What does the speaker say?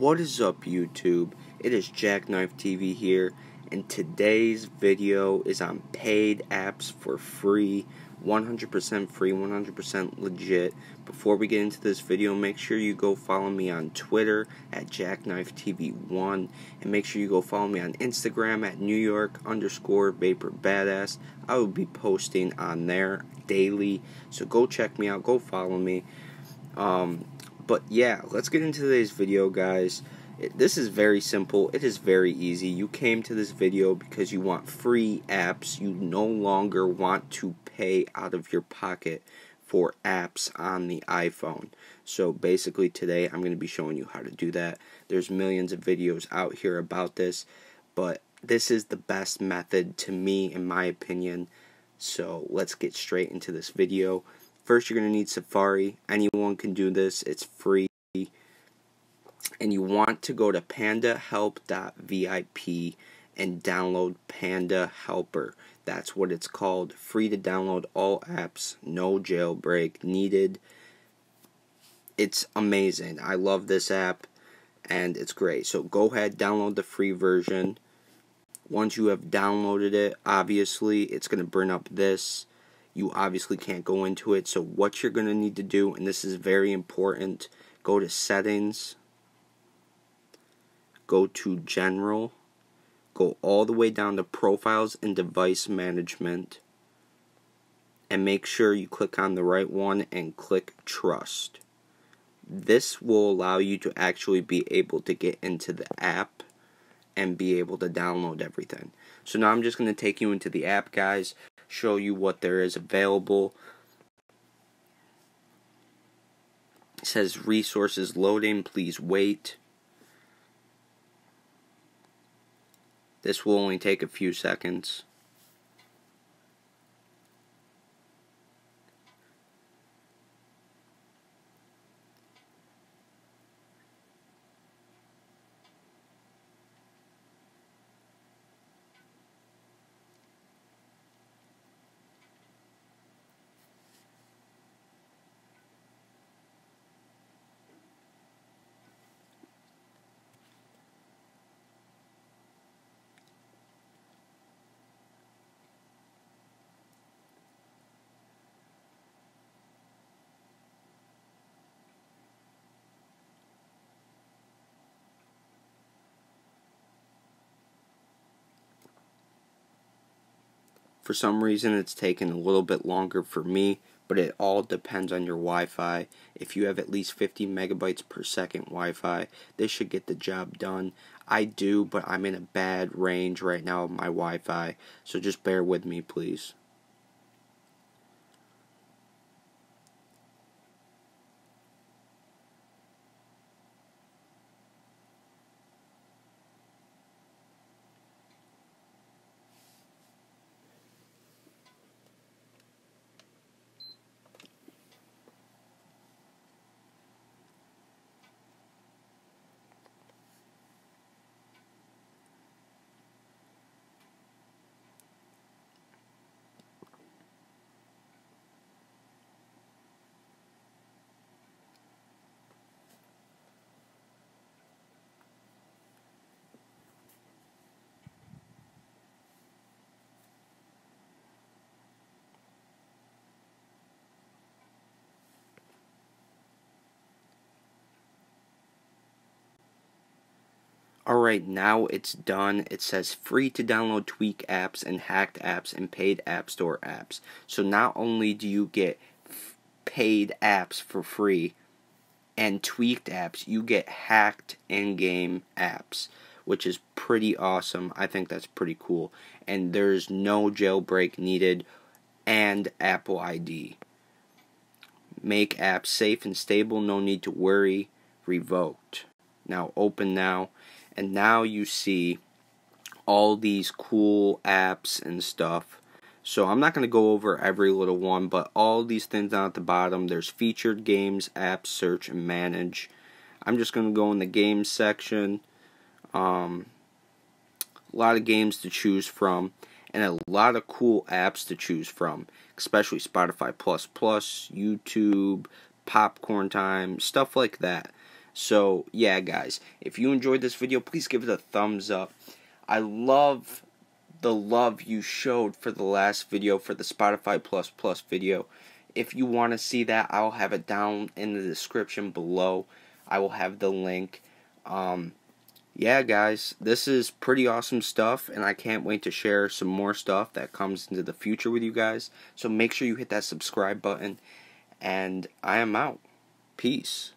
What is up, YouTube? It is JackKnifeTV here, and today's video is on paid apps for free, 100% free, 100% legit. Before we get into this video, make sure you go follow me on Twitter at JackKnifeTV1, and make sure you go follow me on Instagram at NewYork_VaporBadass. I will be posting on there daily, so go check me out, go follow me. But yeah, let's get into today's video, guys. This is very simple. It is very easy. You came to this video because you want free apps. You no longer want to pay out of your pocket for apps on the iPhone. So basically today I'm going to be showing you how to do that. There's millions of videos out here about this, but this is the best method to me, in my opinion. So let's get straight into this video. First, you're going to need Safari. Anyone can do this. It's free. And you want to go to pandahelp.vip and download Panda Helper. That's what it's called. Free to download, all apps, no jailbreak needed. It's amazing. I love this app, and it's great. So go ahead, download the free version. Once you have downloaded it, obviously, it's going to bring up this. You obviously can't go into it, so what you're going to need to do, and this is very important, go to Settings, go to General, go all the way down to Profiles and Device Management, and make sure you click on the right one and click Trust. This will allow you to actually be able to get into the app and be able to download everything. So now I'm just going to take you into the app, guys. Show you what there is available. It says resources loading, please wait. This will only take a few seconds. For some reason, it's taken a little bit longer for me, but it all depends on your Wi-Fi. If you have at least 50 megabytes per second Wi-Fi, this should get the job done. I do, but I'm in a bad range right now of my Wi-Fi, so just bear with me, please. Alright, now it's done. It says free to download tweak apps and hacked apps and paid app store apps. So not only do you get paid apps for free and tweaked apps, you get hacked in-game apps, which is pretty awesome. I think that's pretty cool. And there's no jailbreak needed, and Apple ID. Make apps safe and stable, no need to worry. Revoked. Now open now. And now you see all these cool apps and stuff. So I'm not going to go over every little one, but all these things down at the bottom, there's featured games, apps, search, and manage. I'm just going to go in the games section. A lot of games to choose from, and a lot of cool apps to choose from, especially Spotify Plus Plus, YouTube, Popcorn Time, stuff like that. So yeah, guys, if you enjoyed this video, please give it a thumbs up. I love the love you showed for the last video, for the Spotify Plus Plus video. If you want to see that, I'll have it down in the description below. I will have the link. Yeah, guys, this is pretty awesome stuff, and I can't wait to share some more stuff that comes into the future with you guys. So make sure you hit that subscribe button, and I am out. Peace.